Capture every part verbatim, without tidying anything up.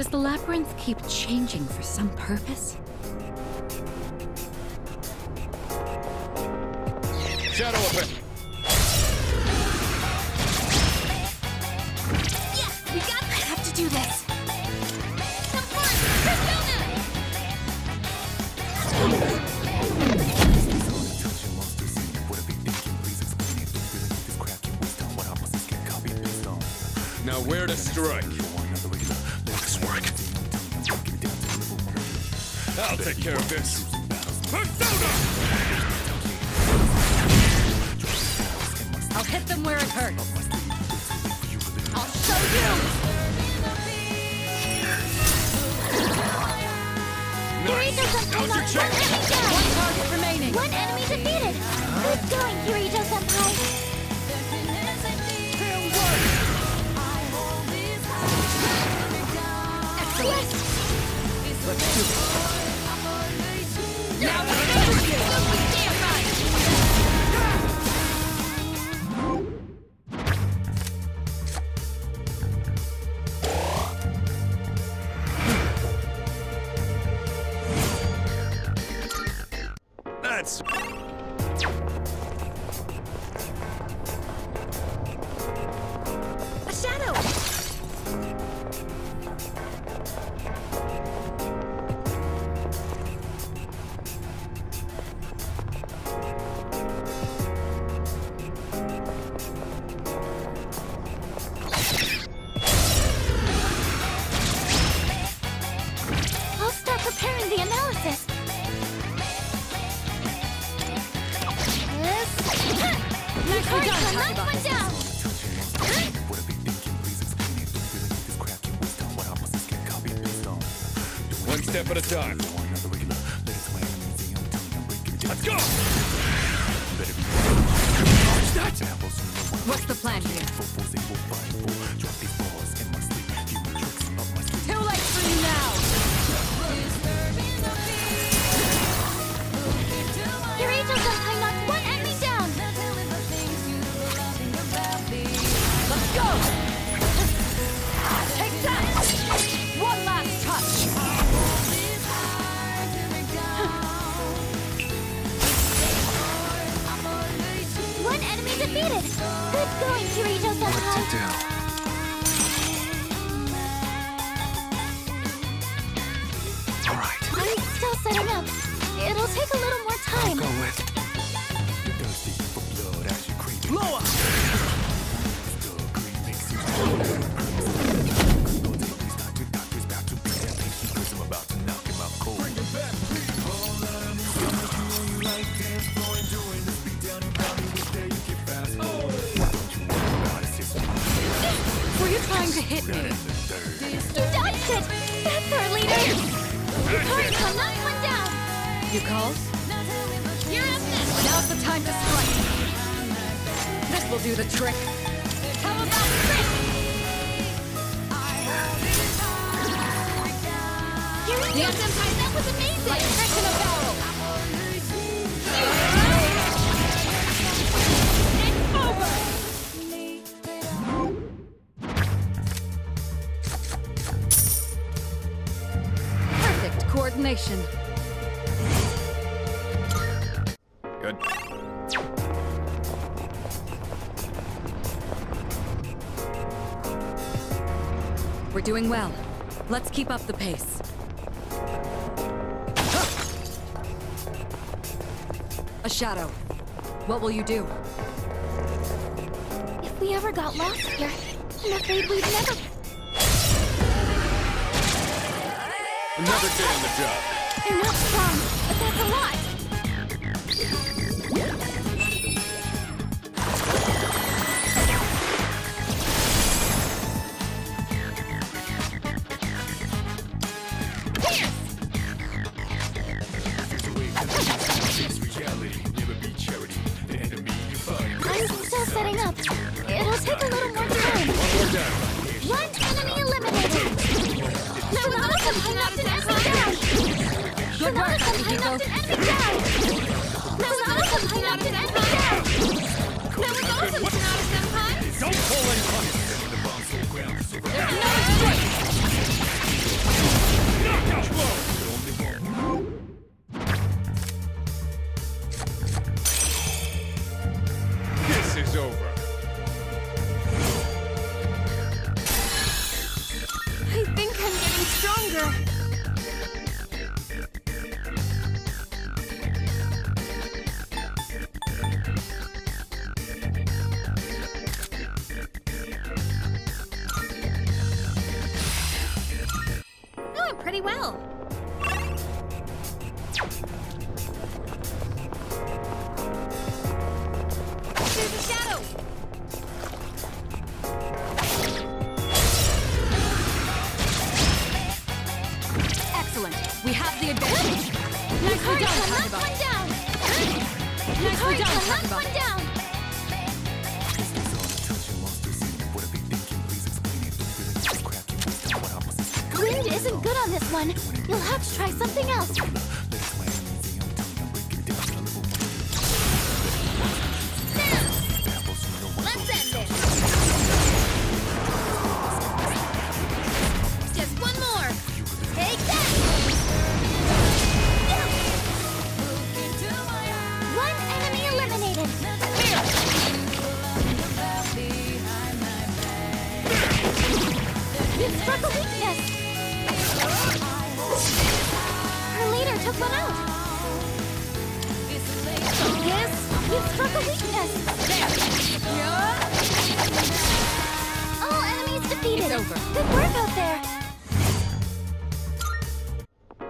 Does the labyrinth keep changing for some purpose? Shadow effect. Yes, we got this. I have to do this. Come on, Persona! Now where to strike? Nice work. I'll take care of this. Persona! I'll hit them where it hurts. I'll show you! Kirijo senpai knocked one enemy down! One target remaining! One enemy defeated! Good going, Kirijo senpai! Fair work! Excellent! Let's do it! Now let's do it! Step at a time. Let's go! What's the plan here? Too late for you now! Your angels have tied up one enemy down! Let's go! Take that! One last touch! Defeated. Good going, Kirijo senpai. What to do? All right. I'm still setting up. It'll take a little more time. I'll go with. You're thirsty for blood as you creep. Blow up! Still green makes you doctors about to beat that patient because I'm about to knock him out cold. Bring it back, please. All I'm doing, you like dance, boy, doing this beat down and probably this day you get. Were you trying to hit me? You dodged it! That's our leader! Kirijo, knock one down! You called? You're up next! Now's the time to strike! This will do the trick! How about this? Kirijo senpai, that was amazing! Like a trick in a barrel! It's over! Coordination. Good. We're doing well. Let's keep up the pace. A shadow. What will you do? If we ever got lost here, I'm afraid we'd never... Another day on the job. They're not strong, but that's a lot. Yes! Reality never be charity. The enemy you find. I'm still setting up. It'll take a little more time. One enemy eliminated. That was awesome! I knocked an enemy down! That was awesome! I knocked an enemy down! That was awesome! I knocked an enemy down! That was awesome, Sonata senpai! Don't pull any punches! There's no strength!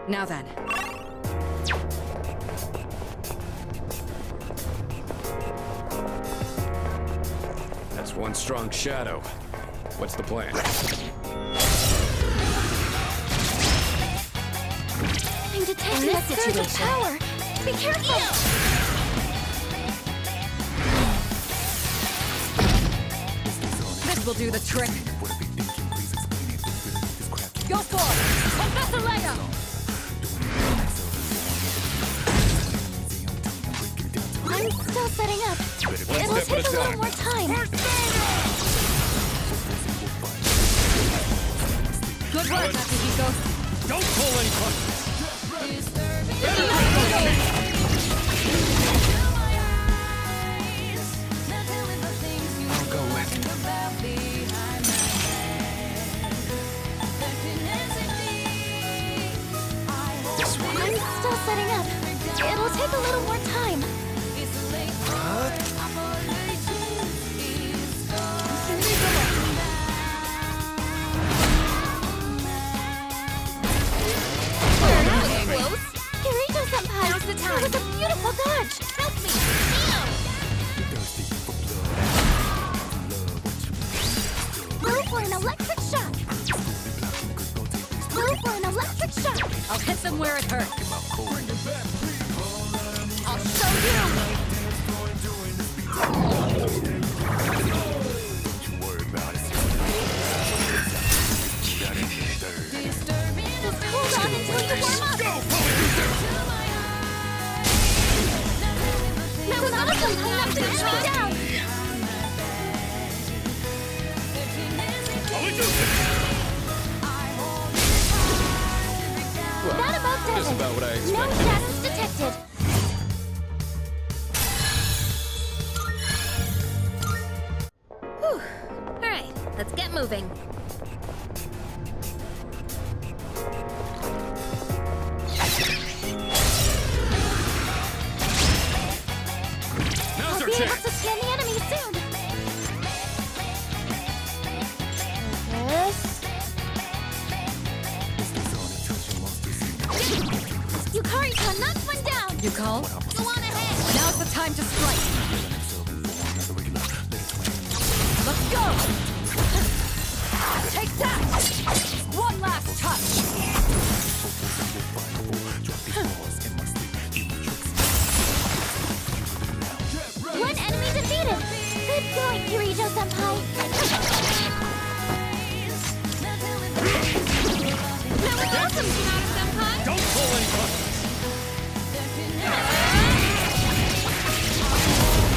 Now then. That's one strong shadow. What's the plan? I'm detecting a surge of power. Be careful! Ew. This will do the trick. Go for it! Confess it later! I'm still setting up. It will take a little more time. Good work, Yuko. Don't pull any punches. I'll go with it. This one. I'm still setting up. It'll take a little more time. The time. It was a beautiful dodge! Help me! Go for an electric shock! Go for an electric shock! I'll hit them where it hurts. I'll show you! Just hold on until you warm up! Now another one enough to get me down! Well, that about does it. About what I expected. No gases detected. Whew. Alright, let's get moving. Call? Go on ahead! Now's the time to strike! Let's go! Take that! One last touch! One enemy defeated! Good going, Kirijo-senpai! Now we got some Kirijo-senpai! Don't pull any punches!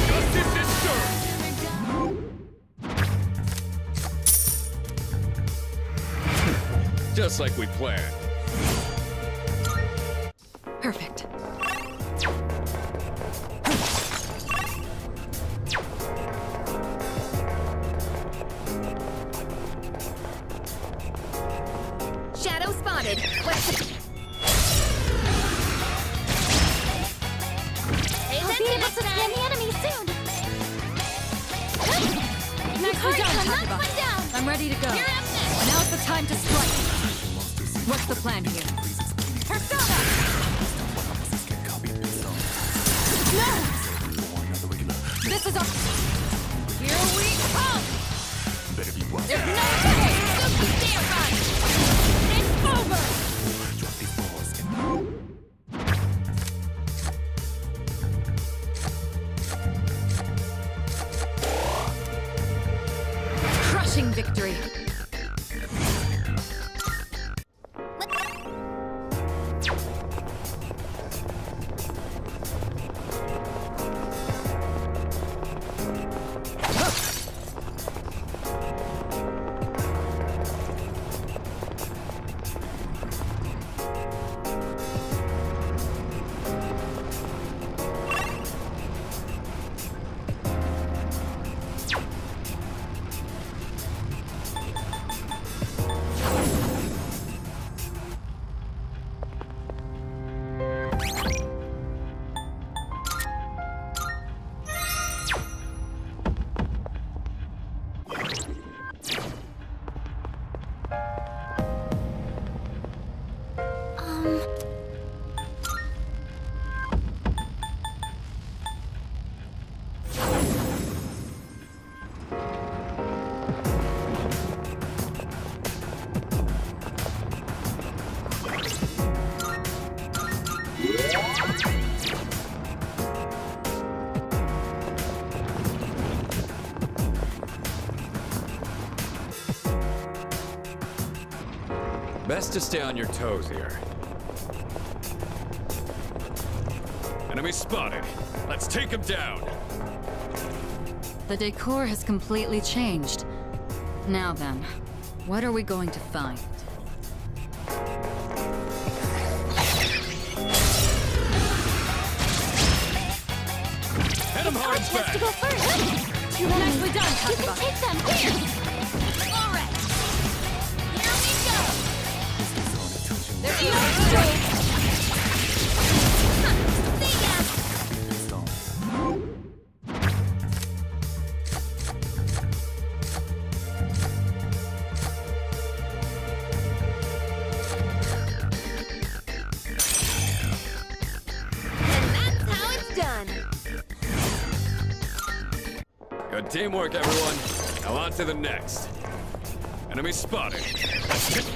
Justice is served! Just like we planned. Perfect. Shadow spotted. Let's see. I'll be able to scan the enemy soon. Nicely done, Takaba. I'm ready to go. Now's the time to strike. What's the plan here? Persona! No! This is our... Here we come! Better be one. There's no way! Don't be terrified! It's over! Drop these balls and... Crushing victory! Best to stay on your toes here. Enemy spotted. Let's take him down. The decor has completely changed. Now then, what are we going to find? Head him hard back. To go first. Too nicely done, Takaba. You can take them. No and that's how it's done. Good teamwork, everyone. Now on to the next. Enemy spotted. Let's hit.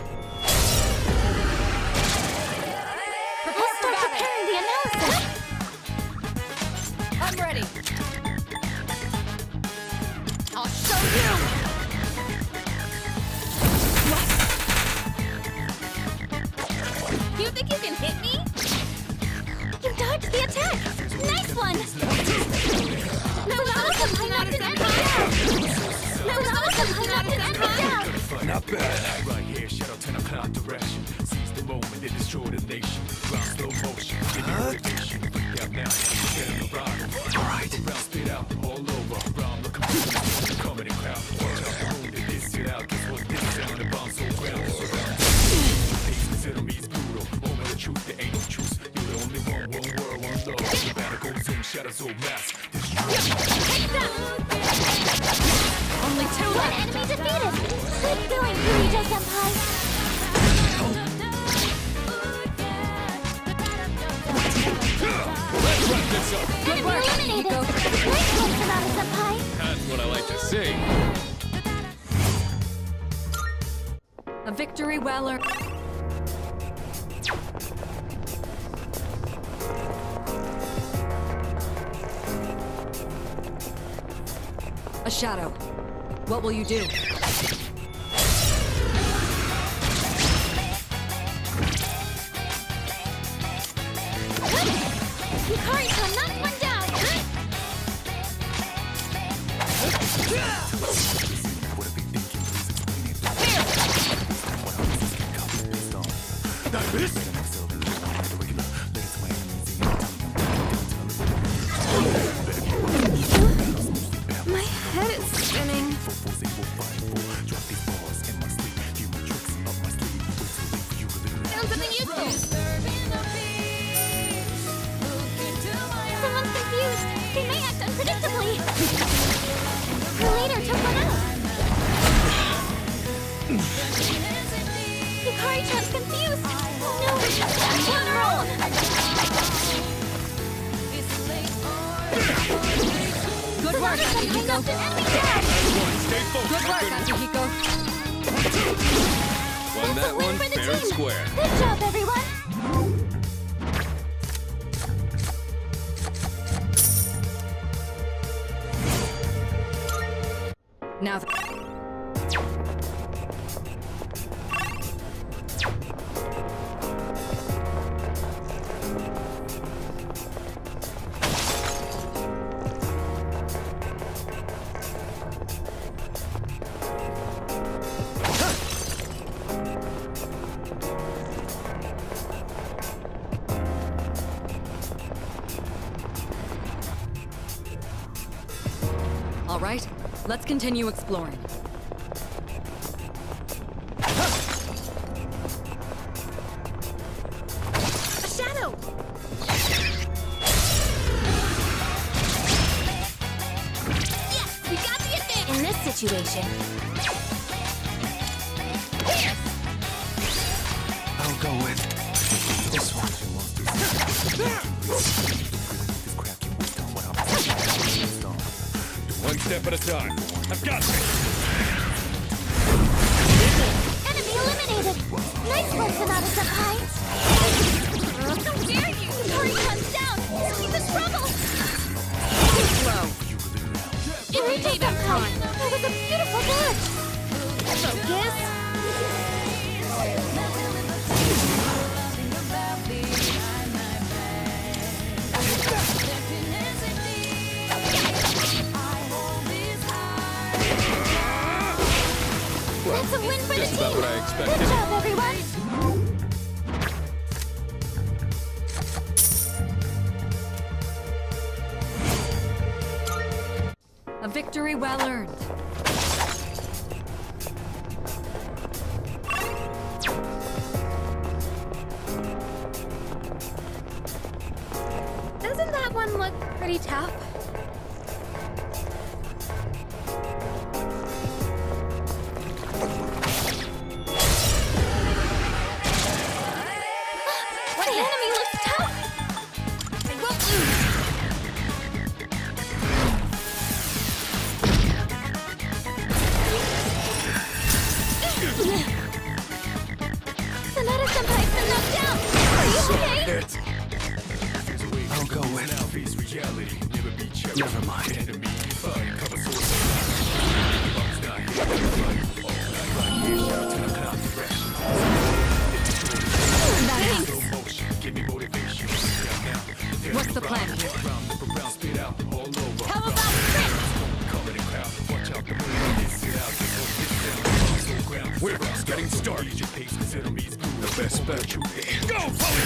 A shadow. What will you do? Like this? Someone's confused. They may act unpredictably. The leader took one out. The Kirijo's confused. No, we should act on our own. Good work, Yuko. Good work, Yuko. Won that one fair and square. Good job, everyone. Now th All right. Let's continue exploring. A shadow! Yes, we got the advantage! In this situation... I'll go with this one. One step at a time. I've got this! Enemy eliminated! Nice work, Sonata's up high! Uh, how dare you! Hurry comes down! Keep the struggle! Slow! Irritate that time! That was a beautiful glitch! Focus! That's a win for the team! Just about what I expected. Good job, everyone! A victory well earned. Doesn't that one look pretty tough? Never mind. What's the plan here? How about this? We're just getting started. The best bet you can. Go, Polly!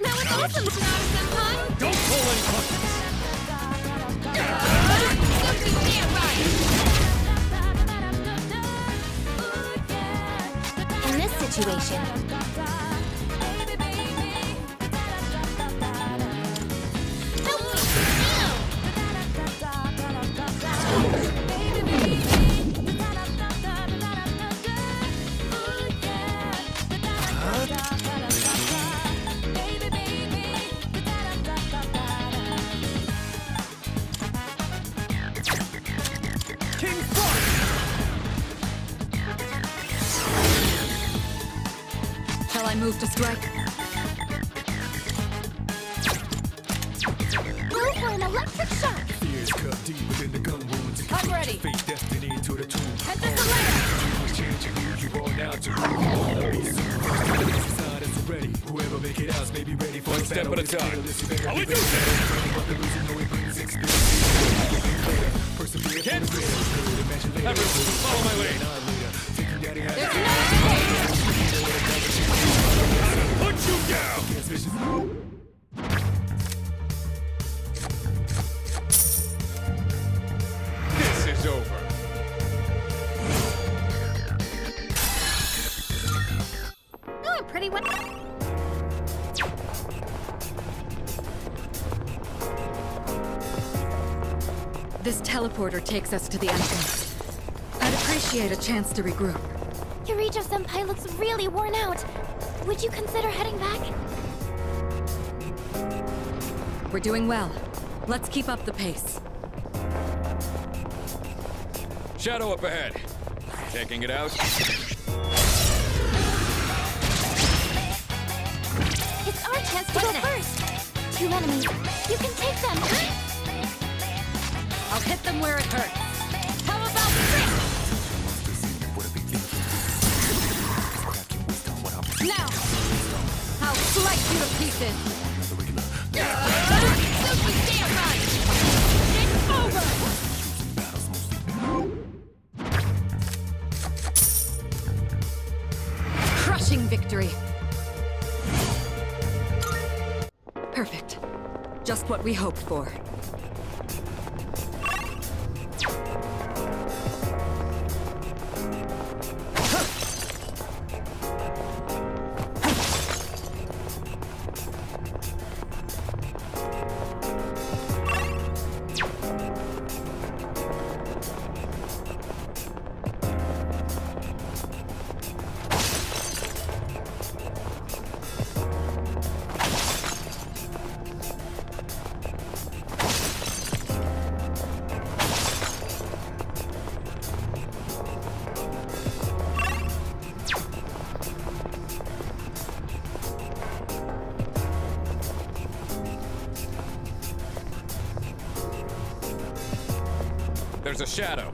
That was awesome, Sonata-senpai! Don't pull any punches! Don't you dare run! In this situation... I move to strike. Move for an electric shock. Ears cut deep within the gun wounds. I'm ready. Fate destiny into the tomb. Head to the left. You are now to ready. Whoever make it out may be ready for one step at a time. How we do this? Can't follow my way. There's no escape. Put you down! This is over. Oh, pretty one. This teleporter takes us to the entrance. I'd appreciate a chance to regroup. Kirijo-senpai looks really worn out. Would you consider heading back? We're doing well. Let's keep up the pace. Shadow up ahead. Checking it out. It's our chance to go first. Two enemies. You can take them. I'll hit them where it hurts. How about this? Now, I'll slice you to pieces. Super damage. It's over. Crushing victory. Perfect. Just what we hoped for. There's a shadow.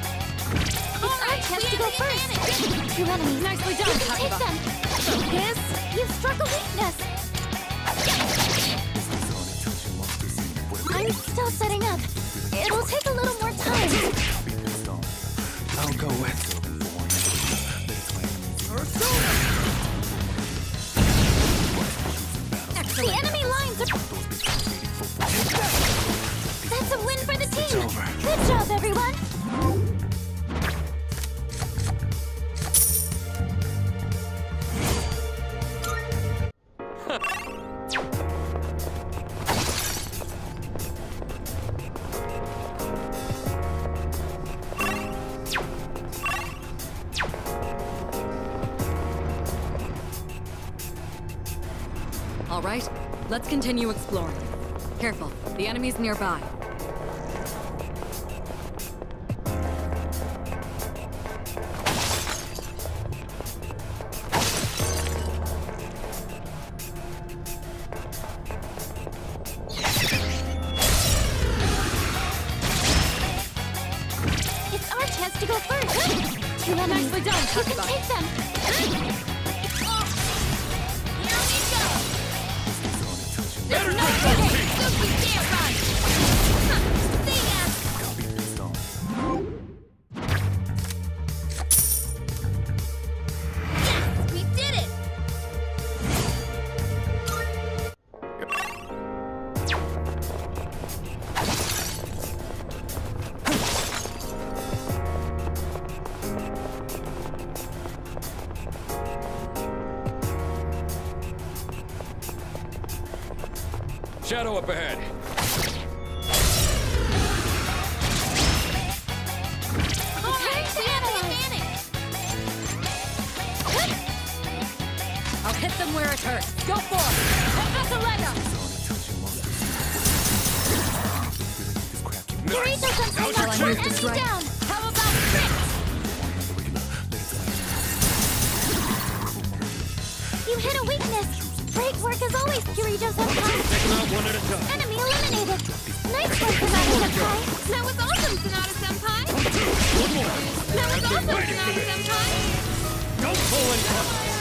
All right, we have to go first. Two enemies. Nicely done, Takeba. Yes, you've struck a weakness. I'm still setting up. It'll take a little more time. I'll go with. Excellent. The enemy lines are... That's a win for the team! Good job, everyone! All right, let's continue exploring. Careful, the enemy's nearby. It's our chance to go first! Two enemies. Nicely done, Takeba. You can take them! Shadow up ahead. Okay, Shadow. I'll hit them where it hurts. Go for it. Take us a leg up. Kirijo-senpai knocked down. How about this? You hit a weakness. Great work as always, Kirijo-senpai! Enemy eliminated! Nice work, Sonata-senpai! That was awesome, Sonata-senpai! That was awesome, Sonata-senpai! Don't pull any punches!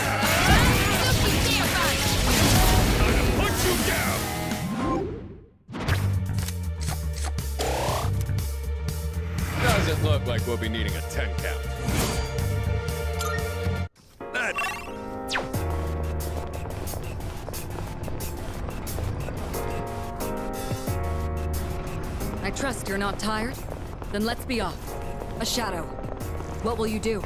I'm gonna put you down! Doesn't look like we'll be needing a ten count. I trust you're not tired? Then let's be off. A shadow. What will you do?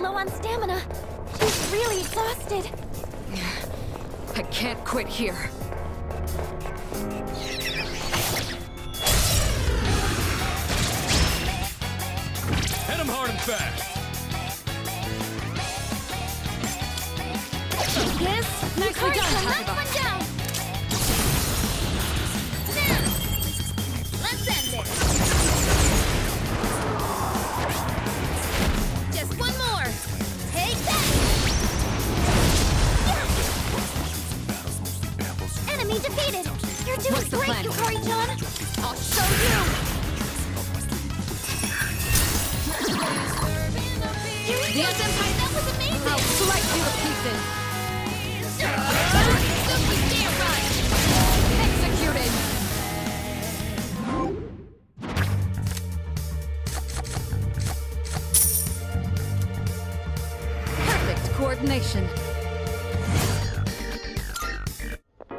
low on stamina. She's really exhausted. I can't quit here. Hit him hard and fast. Yes, nicely done, Takeba.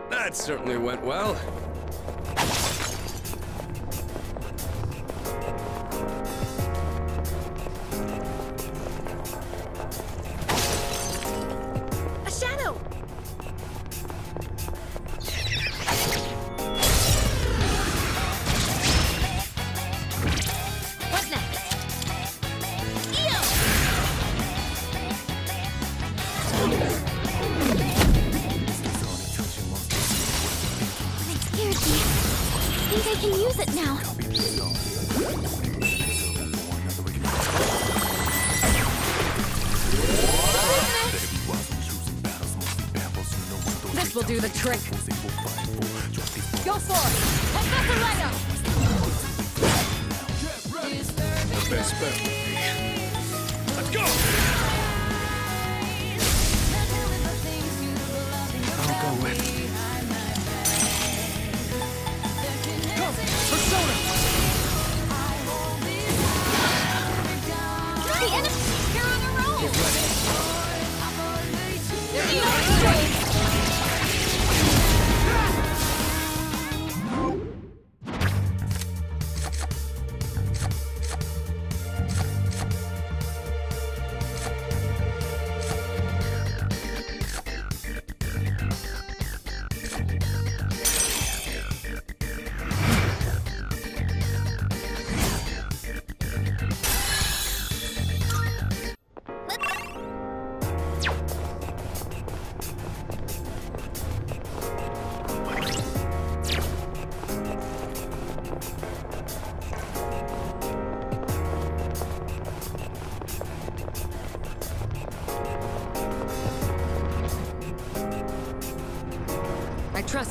That certainly went well.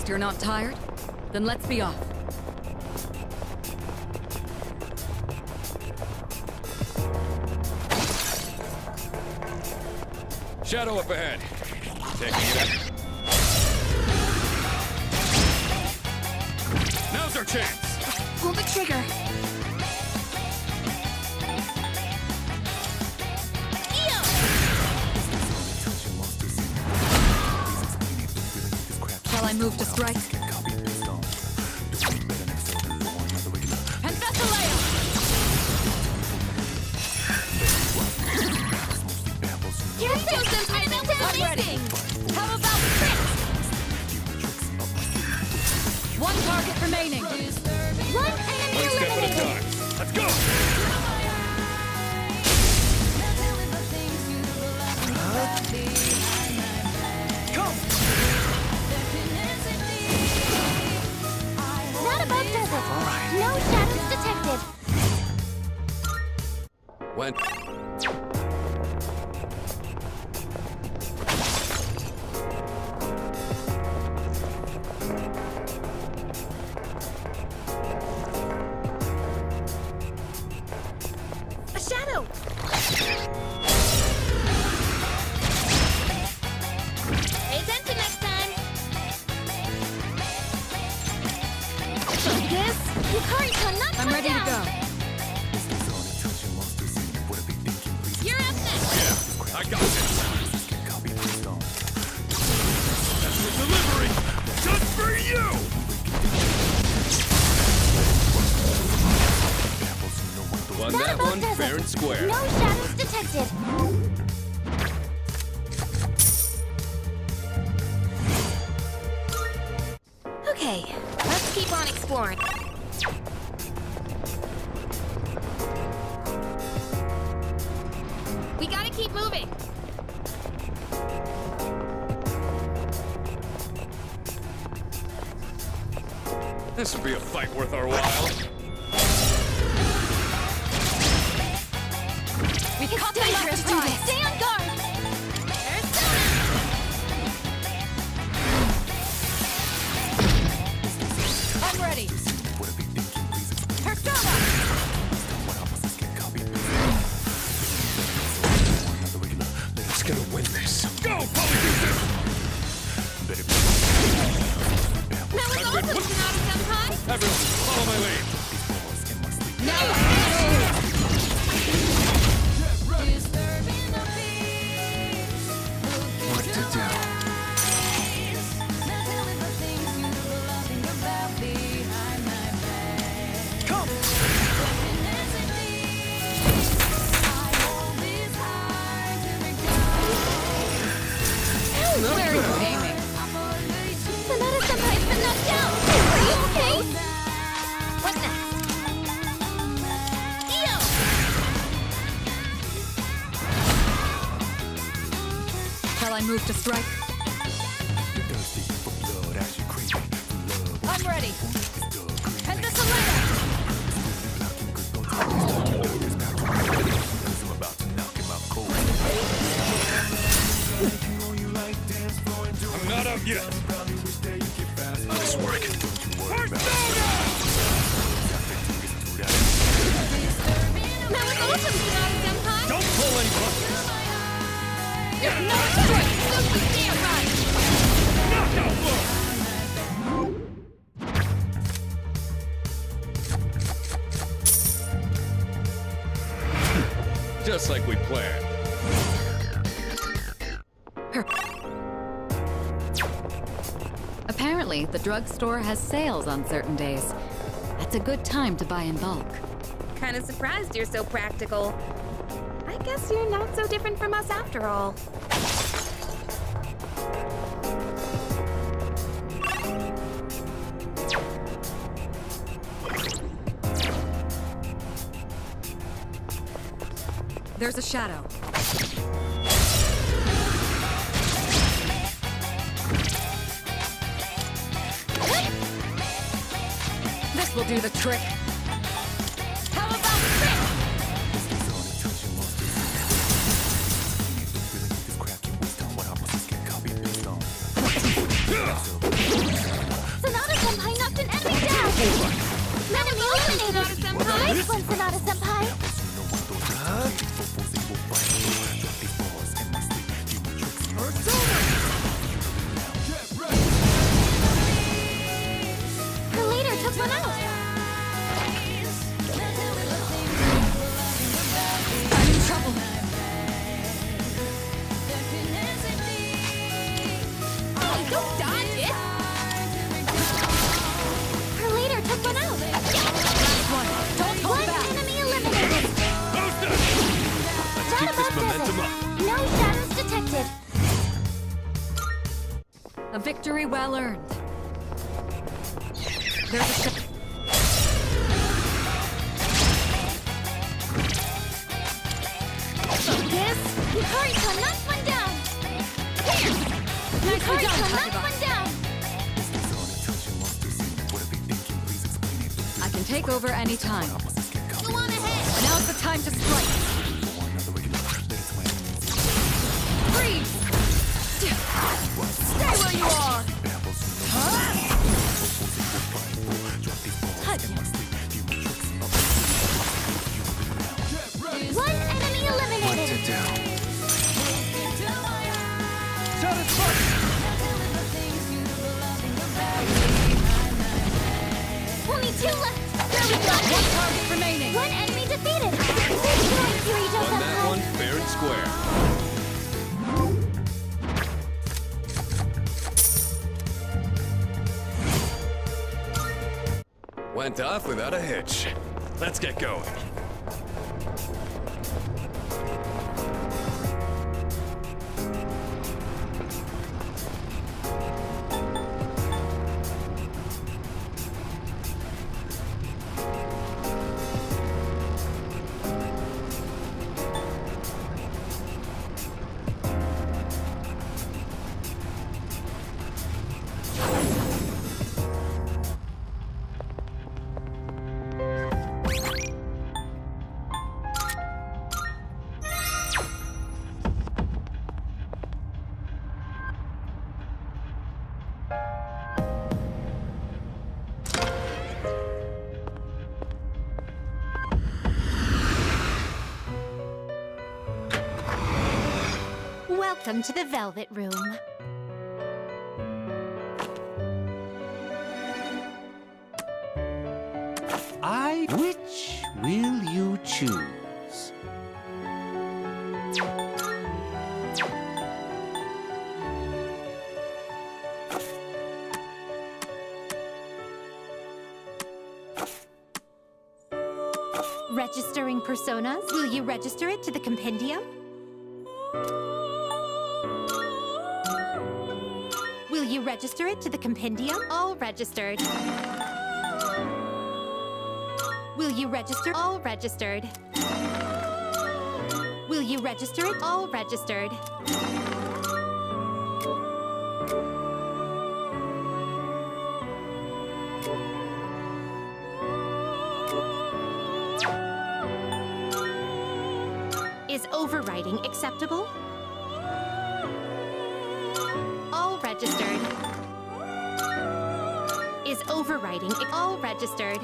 You're not tired? Then let's be off. Shadow up ahead. Taking it up. Now's our chance. Pull the trigger. Move to strike. And Vestaleo! Your systems are not amazing! How about tricks? One target remaining. One enemy eliminated. Let's go! Huh? Come! All right. No shadows detected. When a shadow. Pay attention next time. Yes. I'm ready down. to go. You're up next. Yeah, I got this. That's the delivery. Just for you. Won that one fair and square. No shadows detected. exploring. We gotta keep moving. This would be a fight worth our while. We can it's still have to do this. Stay on guard. I'm ready. Let's get a win this. Go, Polygon! Now it's also looking out of some high. Everyone, follow my lead. Now it's ready. What to do? Move to strike. You're thirsty for blood as you creep for love. I'm ready. Head this I'm about to knock him out cold. I'm not up yet. Nice work. Now it's awesome to get out of them high. Don't pull any buttons. There's no choice. Just like we planned. Apparently, the drugstore has sales on certain days. That's a good time to buy in bulk. Kind of surprised you're so practical. I guess you're not so different from us after all. There's a shadow. This will do the trick. How about this? Sonata-senpai knocked an epic down! Enemy eliminated! Sonata-senpai! Nice one, Sonata-senpai! Victory well earned. There's a shot. Yes, you hurry to knock one down. Here, you hurry to knock one down. I can take over any time. Go on ahead. Now's the time to strike. You are! Huh? One enemy eliminated! One down. Only two left! There we go! One target remaining! One enemy defeated! Good point, Kirijo! On that one, fair and square. Went off without a hitch. Let's get going. Welcome to the Velvet Room. I... Which will you choose? Registering personas? Will you register it to the compendium? Will you register it to the compendium? All registered. Will you register? All registered. Will you register it? All registered. Is overriding acceptable? All registered. Is overriding all registered?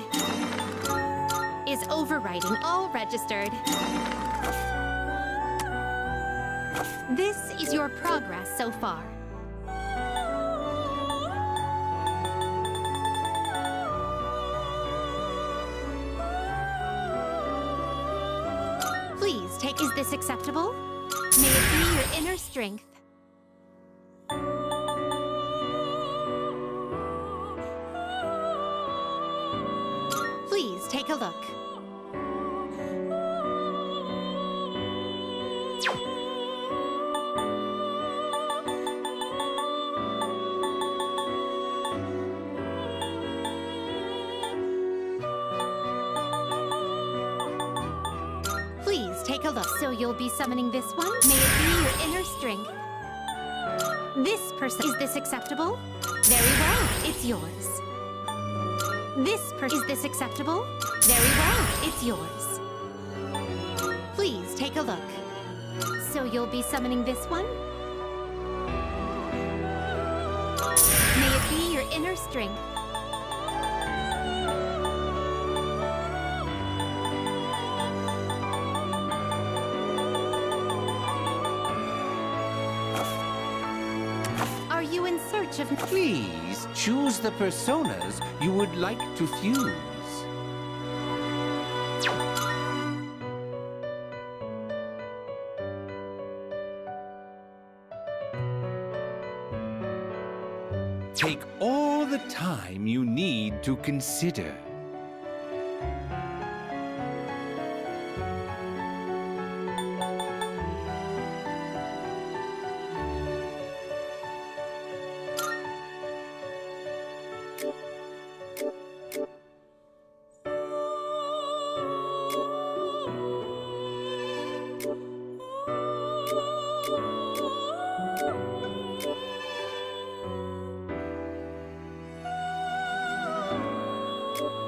Is overriding all registered? This is your progress so far. Please take, is this acceptable? May it be your inner strength. Please take a look. Please take a look. So you'll be summoning this one? May it be your inner strength. This person, is this acceptable? Very well, it's yours. This person, is this acceptable? Very well, it's yours. Please take a look. So you'll be summoning this one? May it be your inner strength. Are you in search of... Please. Choose the personas you would like to fuse. Take all the time you need to consider. You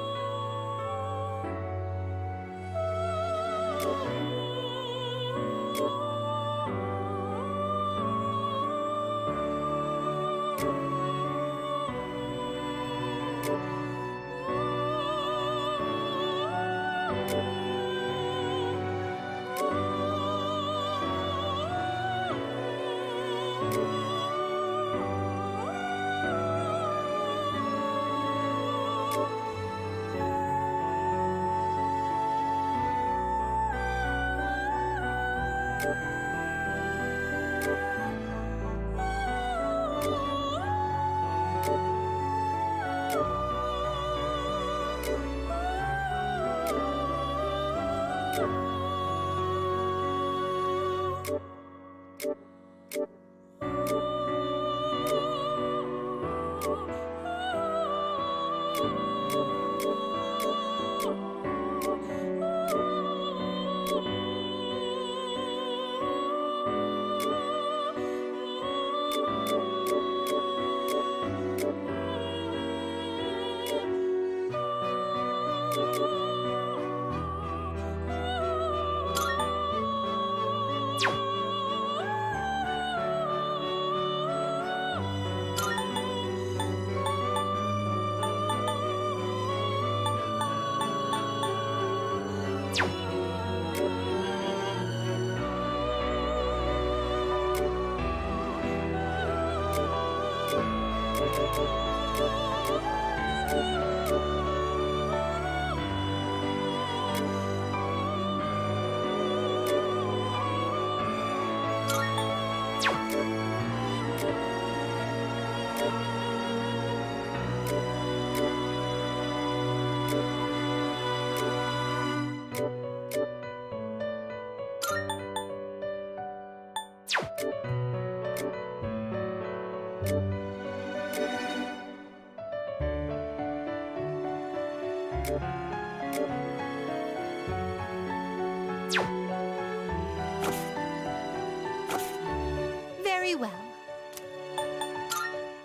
Very well.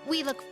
We look forward.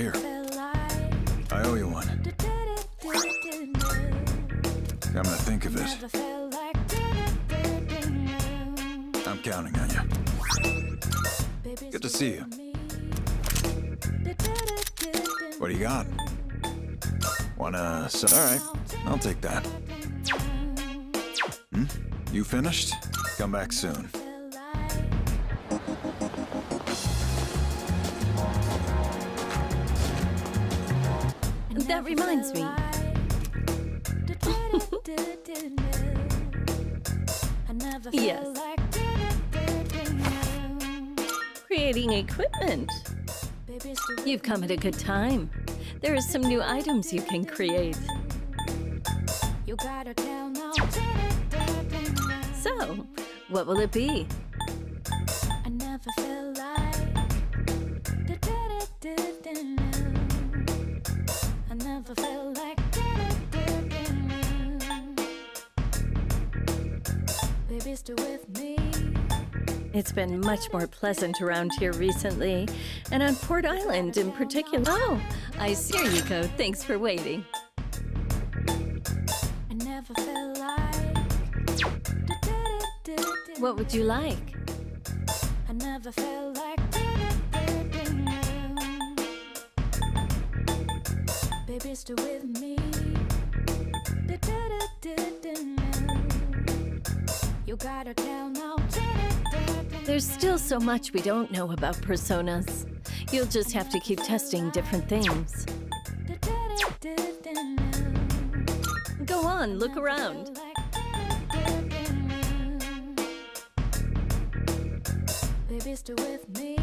here. I owe you one. Come to think of it, I'm counting on you. Good to see you. What do you got? Wanna... All right, I'll take that. Hmm? You finished? Come back soon. That reminds me. Yes. Creating equipment. You've come at a good time. There are some new items you can create. So, what will it be? It's been much more pleasant around here recently, and on Port Island in particular. Oh, I see, Yuko. Thanks for waiting. I never felt like... What would you like? I never felt like... Baby, stay with me. You gotta tell now. There's still so much we don't know about personas. You'll just have to keep testing different things. Go on, look around. Baby, stay with me.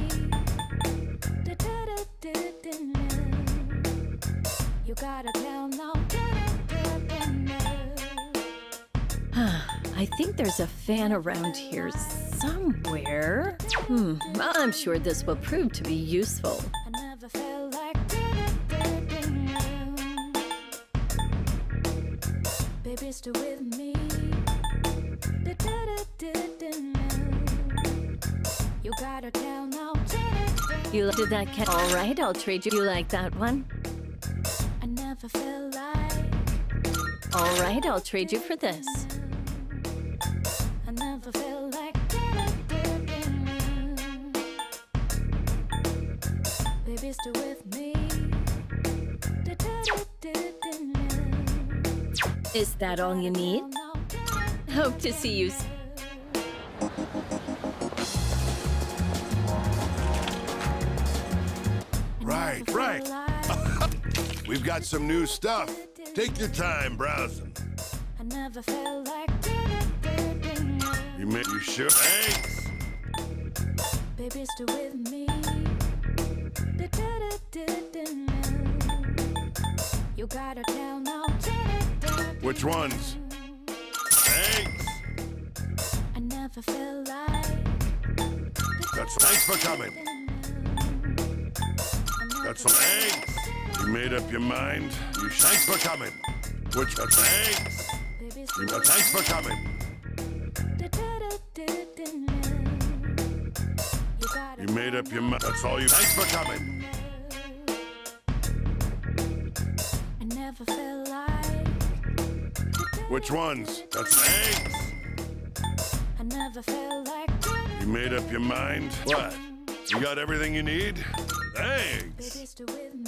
You gotta tell now. I think there's a fan around here somewhere. Hmm, I'm sure this will prove to be useful. I never felt like baby, stay with me. You gotta tell now. You did that cat. All right, I'll trade you. You like that one? I never felt like. All right, I'll trade you for this. Is that all you need? Hope to see you soon. Right, right. We've got some new stuff. Take your time browsing. I never felt like you made you sure. Thanks. Baby, stay with me. You gotta tell now. Which ones? Thanks. I never feel like. That's thanks for coming. That's thanks. You made up your mind. You thanks for coming. Which that's thanks. You got thanks for coming. You made up your mind. That's all you. Thanks for coming. I never feel like. Which ones? That's thanks. I never feel like. You made up your mind. What? You got everything you need? Thanks. Baby, stay with me.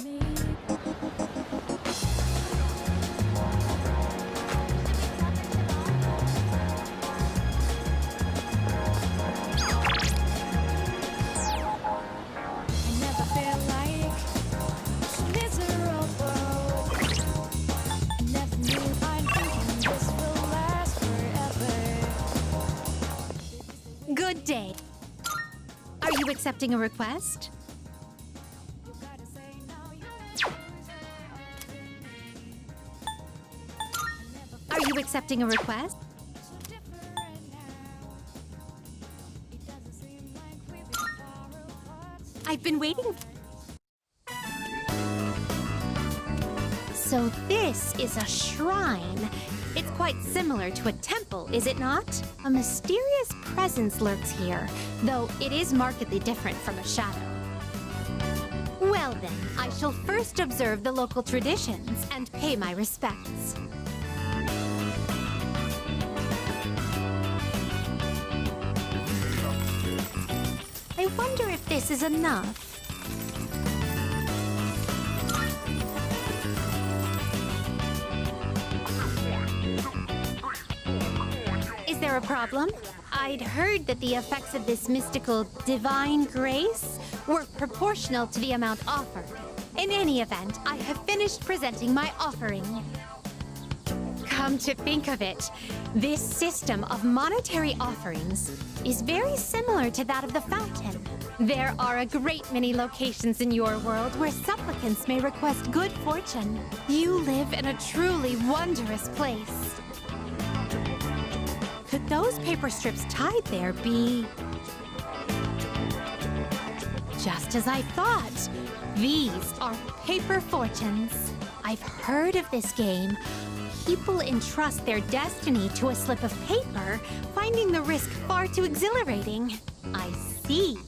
Good day. Are you accepting a request? Are you accepting a request? I've been waiting. So this is a shrine. It's quite similar to a temple, is it not? A mysterious presence lurks here, though it is markedly different from a shadow. Well, Well then, I shall first observe the local traditions and pay my respects. I wonder if this is enough. Is there a problem? I'd heard that the effects of this mystical divine grace were proportional to the amount offered. In any event, I have finished presenting my offering. Come to think of it, this system of monetary offerings is very similar to that of the fountain. There are a great many locations in your world where supplicants may request good fortune. You live in a truly wondrous place. Could those paper strips tied there be... Just as I thought, these are paper fortunes. I've heard of this game. People entrust their destiny to a slip of paper, finding the risk far too exhilarating. I see.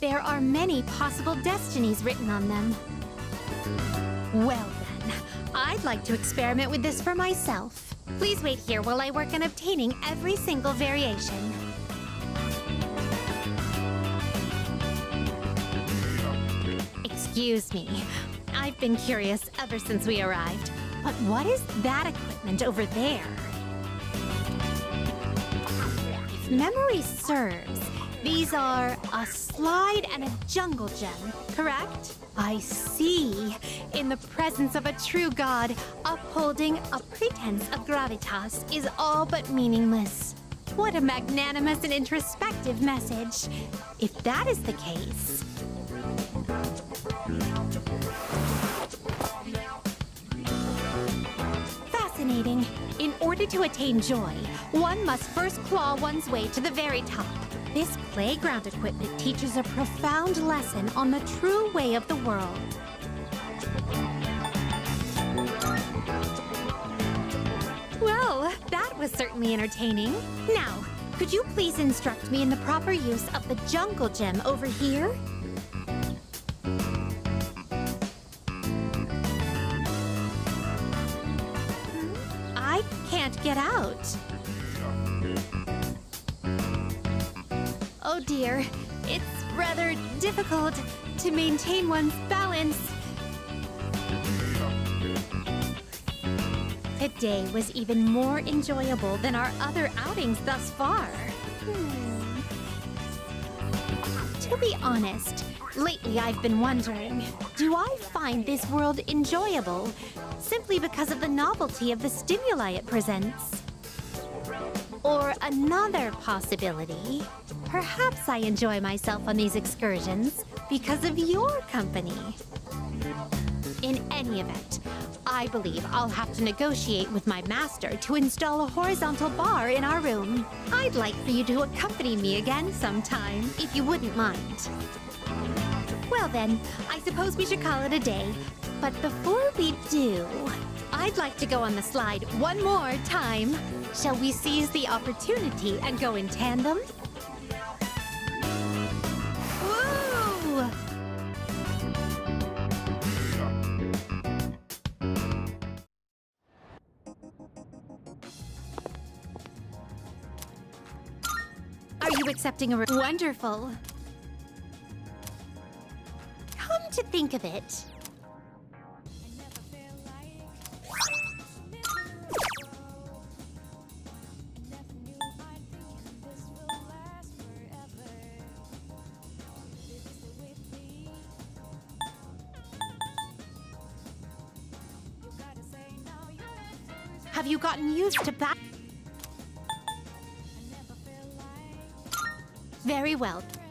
There are many possible destinies written on them. Well then, I'd like to experiment with this for myself. Please wait here while I work on obtaining every single variation. Excuse me. I've been curious ever since we arrived. But what is that equipment over there? If memory serves, these are a slide and a jungle gem, correct? I see. In the presence of a true god, upholding a pretense of gravitas is all but meaningless. What a magnanimous and introspective message. If that is the case... In order to attain joy, one must first claw one's way to the very top. This playground equipment teaches a profound lesson on the true way of the world. Well, that was certainly entertaining. Now, could you please instruct me in the proper use of the jungle gem over here? Get out. Oh dear, it's rather difficult to maintain one's balance. Today was even more enjoyable than our other outings thus far. Hmm. To be honest, lately I've been wondering, do I find this world enjoyable? Simply because of the novelty of the stimuli it presents. Or another possibility, perhaps I enjoy myself on these excursions because of your company. In any event, I believe I'll have to negotiate with my master to install a horizontal bar in our room. I'd like for you to accompany me again sometime, if you wouldn't mind. Well then, I suppose we should call it a day. But before we do, I'd like to go on the slide one more time. Shall we seize the opportunity and go in tandem? Woo! Are you accepting a re- Wonderful! Come to think of it, have you gotten used to that? Very well.